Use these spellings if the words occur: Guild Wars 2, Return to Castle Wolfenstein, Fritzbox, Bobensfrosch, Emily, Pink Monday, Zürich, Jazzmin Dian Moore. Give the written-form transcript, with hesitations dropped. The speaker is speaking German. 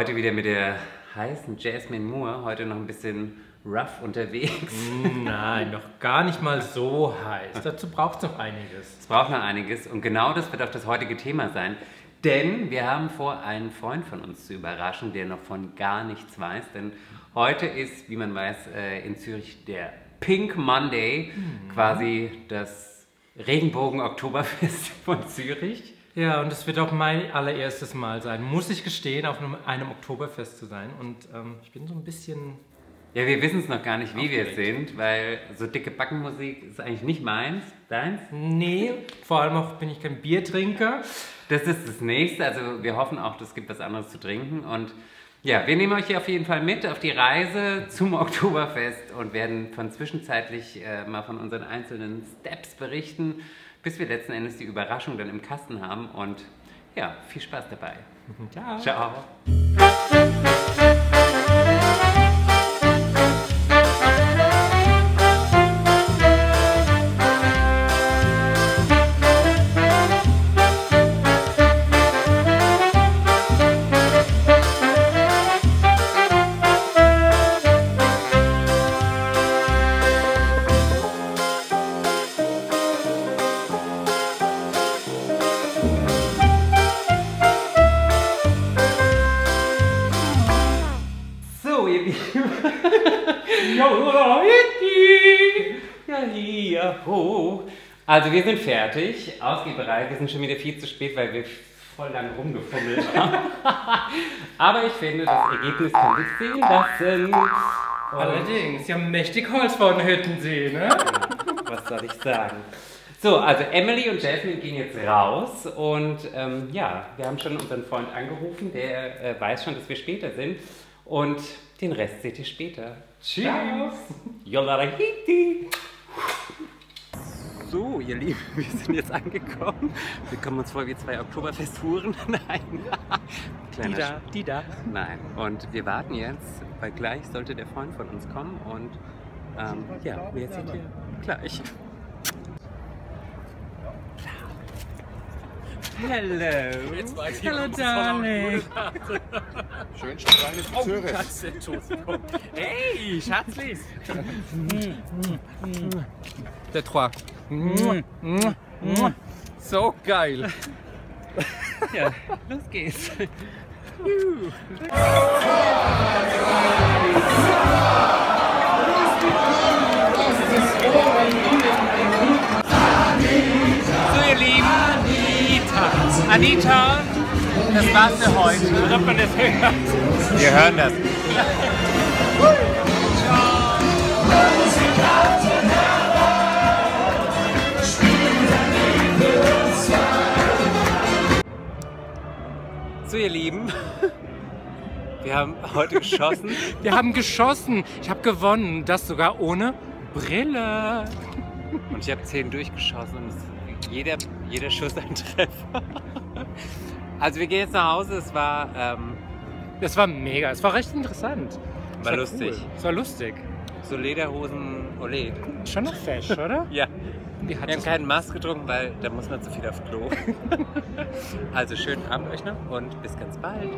heute wieder mit der heißen Jazzmin Moore, heute noch ein bisschen rough unterwegs. Nein, noch gar nicht mal so heiß. Dazu braucht es noch einiges. Es braucht noch einiges und genau das wird auch das heutige Thema sein. Denn wir haben vor, einen Freund von uns zu überraschen, der noch von gar nichts weiß. Denn heute ist, wie man weiß, in Zürich der Pink Monday, quasi das Regenbogen-Oktoberfest von Zürich. Ja, und es wird auch mein allererstes Mal sein, muss ich gestehen, auf einem Oktoberfest zu sein. Und ich bin so ein bisschen... Ja, wir wissen es noch gar nicht, wie wir es sind, weil so dicke Backenmusik ist eigentlich nicht meins. Deins? Nee, vor allem auch bin ich kein Biertrinker. Das ist das Nächste, also wir hoffen auch, es gibt was anderes zu trinken. Und ja, wir nehmen euch hier auf jeden Fall mit auf die Reise zum Oktoberfest und werden von zwischenzeitlich mal von unseren einzelnen Steps berichten, bis wir letzten Endes die Überraschung dann im Kasten haben. Und ja, viel Spaß dabei. Ciao. Ciao. Also wir sind fertig, Ausgeberei, wir sind schon wieder viel zu spät, weil wir voll lang rumgefummelt haben. Aber ich finde, das Ergebnis kann sich sehen lassen. Und allerdings, Sie haben mächtig Holz von Hütten sehen, ne? Was soll ich sagen? So, also Emily und Jasmine gehen jetzt raus und ja, wir haben schon unseren Freund angerufen, der weiß schon, dass wir später sind. Und den Rest seht ihr später. Tschüss! Yolarahiti! So, ihr Lieben, wir sind jetzt angekommen. Wir kommen uns vor wie zwei Oktoberfesthuren. Nein. Kleiner die da. Nein. Und wir warten jetzt, weil gleich sollte der Freund von uns kommen. Und ja, wir sind hier gleich. Hello. Jetzt weiß ich, hello, darling. Schön strahlend in Zürich. Schatz, der Tod kommt. Hey, Schatzlis. Der Trois. So geil. Ja, los geht's. So, ihr Lieben. Anita, das war's für heute. Ob man das hört? Wir hören das. So, ihr Lieben, wir haben heute geschossen. Wir haben geschossen. Ich habe gewonnen. Das sogar ohne Brille. Und ich habe 10 durchgeschossen. Jeder Schuss ein Treffer. Also wir gehen jetzt nach Hause, es war... das war mega, es war recht interessant. War lustig. Cool. Es war lustig. So Lederhosen, Olé. Schon noch fesch, oder? Ja. Wir haben keinen Mast getrunken, weil da muss man zu viel aufs Klo. Also schönen Abend euch noch und bis ganz bald.